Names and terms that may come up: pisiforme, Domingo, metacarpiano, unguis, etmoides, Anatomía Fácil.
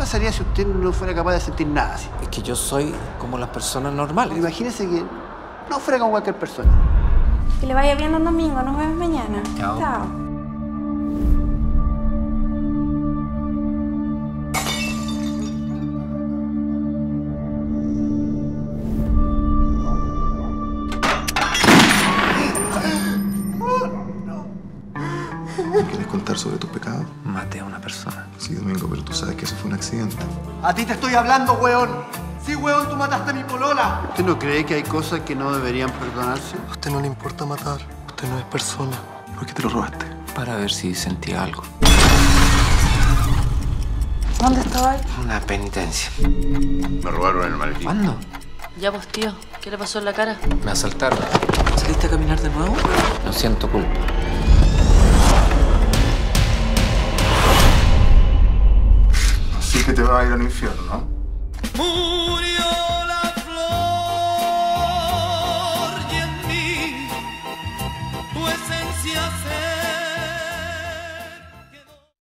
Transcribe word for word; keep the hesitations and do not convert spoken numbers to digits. pasaría si usted no fuera capaz de sentir nada así? Es que yo soy como las personas normales. Pero imagínese que no fuera como cualquier persona. Que le vaya bien, don Domingo. Nos vemos mañana. Chao. Chao. ¿Quieres contar sobre tu pecado? Maté a una persona. Sí, Domingo, pero tú sabes que eso fue un accidente. A ti te estoy hablando, weón. Sí, weón, tú mataste a mi polola. ¿Usted no cree que hay cosas que no deberían perdonarse? A usted no le importa matar. Usted no es persona. ¿Por qué te lo robaste? Para ver si sentía algo. ¿Dónde estoy? Una penitencia. Me robaron el maletín. ¿Cuándo? Ya, pues, tío. ¿Qué le pasó en la cara? Me asaltaron. ¿Saliste a caminar de nuevo? No siento culpa. Que te va a ir al infierno, ¿no? Murió la flor y en mí tu esencia se...